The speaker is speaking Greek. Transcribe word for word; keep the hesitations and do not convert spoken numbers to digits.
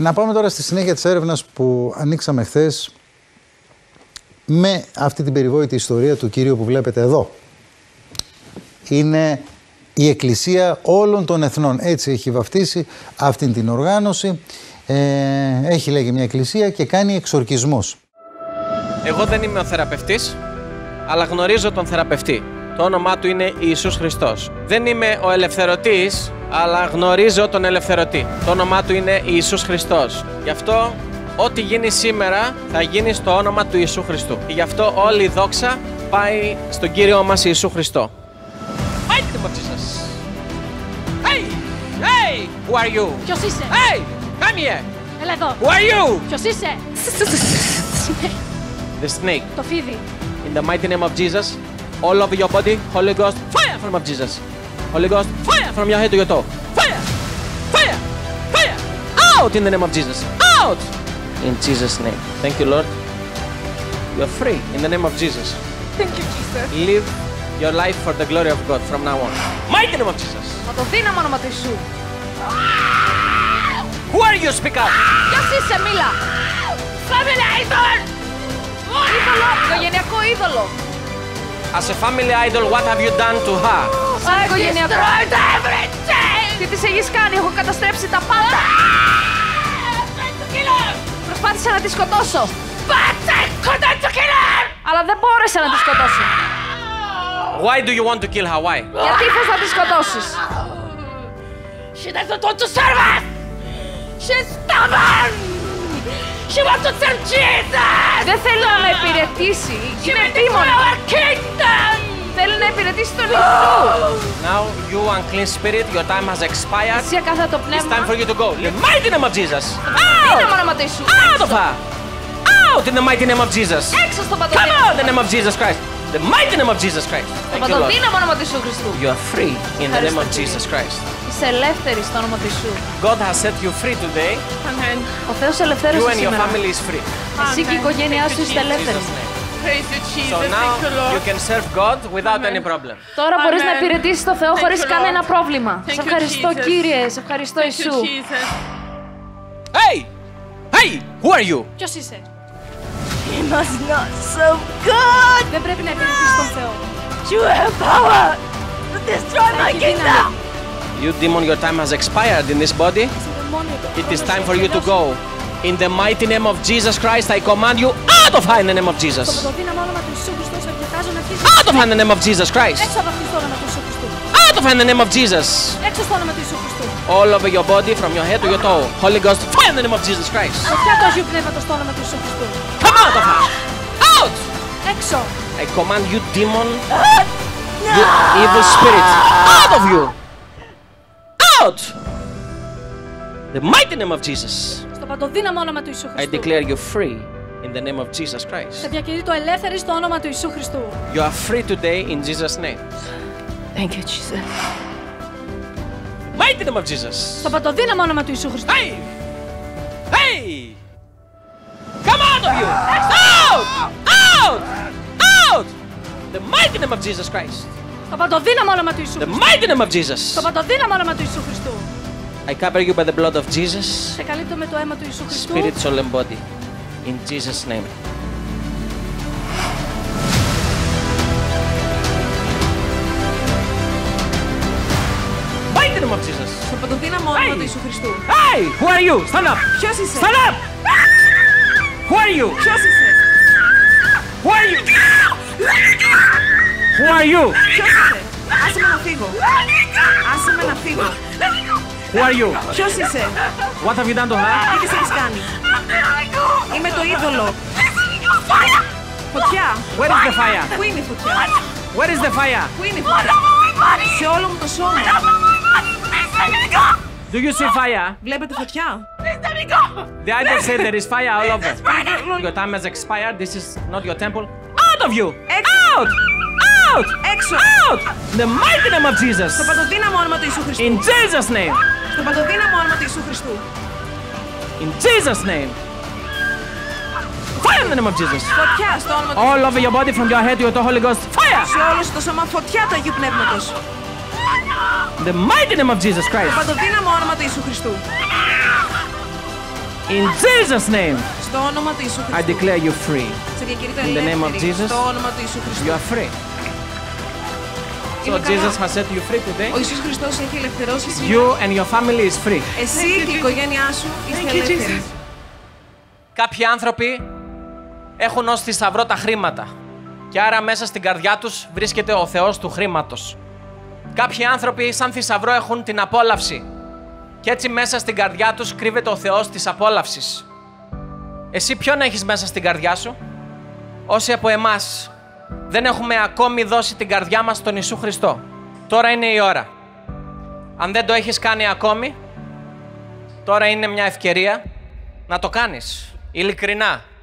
Να πάμε τώρα στη συνέχεια της έρευνας που ανοίξαμε χθες με αυτή την περιβόητη ιστορία του Κυρίου που βλέπετε εδώ. Είναι η Εκκλησία όλων των Εθνών. Έτσι έχει βαφτίσει αυτήν την οργάνωση. Ε, έχει λέγει μια εκκλησία και κάνει εξορκισμούς. Εγώ δεν είμαι ο θεραπευτής, αλλά γνωρίζω τον θεραπευτή. Το όνομά του είναι Ιησούς Χριστός. Δεν είμαι ο ελευθερωτής, αλλά γνωρίζω τον ελευθερωτή. Το όνομά του είναι Ιησούς Χριστός. Γι' αυτό ό,τι γίνει σήμερα θα γίνει στο όνομα του Ιησού Χριστού. Γι' αυτό όλη η δόξα πάει στον Κύριό μας Ιησού Χριστό. Hey, the Jesus. Hey! Hey! Who are you? Ποιος είσαι? Hey! Come here! Έλα εδώ! Who are you? Ποιος είσαι? The snake. Το φίδι. In the mighty name of Jesus, all over your body, Holy Ghost, fire from Jesus. Holy Ghost, fire from your head to your toe. Fire! Fire! Fire! Out in the name of Jesus. Out! In Jesus' name. Thank you, Lord. You are free in the name of Jesus. Thank you, Jesus. Live your life for the glory of God from now on. Mighty name of Jesus. Με το δύναμο όνοματι σου. Who are you, speak up? Ποιος είσαι, μίλα. Family idol. Είδωλο, οικογενειακό είδωλο. As a family idol, what have you done to her? Σαν οικογενειακό. Destroyed everything. Τι της έχεις κάνει, έχω καταστρέψει τα πάντα. Προσπάθησα να τη σκοτώσω. But I couldn't kill her. Αλλά δεν μπόρεσα να τη σκοτώσω. Why do you want to kill her? Why? Γιατί θες να τη σκοτώσεις? She doesn't want to serve us. She's stubborn. She wants to serve Jesus. Δεν θέλει να με υπηρετήσει. Είναι δαίμονα. She wants to our kingdom. Θέλει να υπηρετήσει τον Ιησού. Now you unclean spirit, your time has expired. Εσύ ακάθαρτο πνεύμα. It's time for you to go. In the mighty name of Jesus. Out of her. Out in the mighty name of Jesus. Έξω στο πατωμένο. Come out in the name of Jesus Christ. The mighty name of Jesus Christ. Thank you, Lord. You are free in the name of Jesus Christ. God has set you free today. Amen. You and your family is free. So now you can serve God without any problem. Τώρα μπορείς να υπηρετήσεις τον Θεό χωρίς κανένα πρόβλημα. Σε ευχαριστώ, Κύριε. Σε ευχαριστώ, Ιησού. Hey! Hey! Who are you? Ποιος είσαι? He must not serve God. Δεν πρέπει να υπηρετείς τον Θεό. You have power to destroy my kingdom. You demon, your time has expired in this body. It is time for you to go. In the mighty name of Jesus Christ, I command you out of her in the name of Jesus. Out of her in the name of Jesus Christ. Out of her in the name of Jesus. All over your body, from your head to your toe. Holy Ghost, fire in the name of Jesus Christ. Come out of her! Out! Έξω. I command you, demon, you evil spirit, out of you! Out! The mighty name of Jesus. Στο παντοδύναμο όνομα του Ιησού Χριστού. I declare you free in the name of Jesus Christ. Σε διακηρύττω ελεύθερη στο όνομα του Ιησού Χριστού. You are free today in Jesus' name. Thank you, Jesus. Mighty name of Jesus. Στο παντοδύναμο όνομα του Ιησού Χριστού. Hey! Hey! Come out of you! Out! Out! Out! The mighty name of Jesus Christ. Το παντοδύναμο όνομα του Ιησού. The mighty name of Jesus. Το παντοδύναμο όνομα του Ιησού Χριστού. I cover you by the blood of Jesus. Σε καλύπτω με το αίμα του Ιησού Χριστού. Spirit, soul and body. In Jesus' name. Mighty name of Jesus. Το παντοδύναμο όνομα του Ιησού Χριστού. Hey! Who are you? Stand up! Ποιος είσαι? Stand up! Who are you? Ποιος είσαι? Who are you? Who are you? Ποιος είσαι? Άσε με να φύγω. Άσε με να φύγω. Who are you? Ποιος είσαι? What have you done to her? Τι της έχεις κάνει? Είμαι το είδωλο. Φωτιά. Where is the fire? Πού είναι η φωτιά? Where is the fire? Πού είναι η φωτιά? Σε όλο μου το σώμα. Do you see fire? Βλέπετε φωτιά? The idol said there is fire all over. Your time has expired. This is not your temple. Out of you! Out! Out! Out! The mighty name of Jesus. Στο παντοδύναμο όνομα του Ιησού Χριστού. In Jesus' name. Στο παντοδύναμο όνομα του Ιησού Χριστού. In Jesus' name. Fire in the name of Jesus. Φωτιά στο όνομα του Ιησού. All over your body, from your head to your toe, Holy Ghost. Fire! Σε όλο το σώμα φωτιά του Αγίου Πνεύματος. The mighty name of Jesus Christ. Στο παντοδύναμο όνομα του Ιησού Χριστού. In Jesus' name. Στο όνομα του Ιησού Χριστού. I declare you free. Σε διακηρύττω ελεύθερη. Στο όνομα του Ιησού Χριστού. You are free. So Jesus has set you free today. Ο Ιησούς Χριστός έχει ελευθερώσει σήμερα. You and your family is free. Εσύ και η οικογένειά σου είστε ελεύθεροι. Κάποιοι άνθρωποι έχουν ως θησαυρό τα χρήματα και άρα μέσα στην καρδιά τους βρίσκεται ο Θεός του χρήματος. Κάποιοι άνθρωποι σαν θησαυρό έχουν την απόλαυση και έτσι μέσα στην καρδιά τους κρύβεται ο Θεός της απόλαυσης. Εσύ ποιον έχεις μέσα στην καρδιά σου? Όσοι από εμάς δεν έχουμε ακόμη δώσει την καρδιά μας στον Ιησού Χριστό, τώρα είναι η ώρα. Αν δεν το έχεις κάνει ακόμη, τώρα είναι μια ευκαιρία να το κάνεις, ειλικρινά.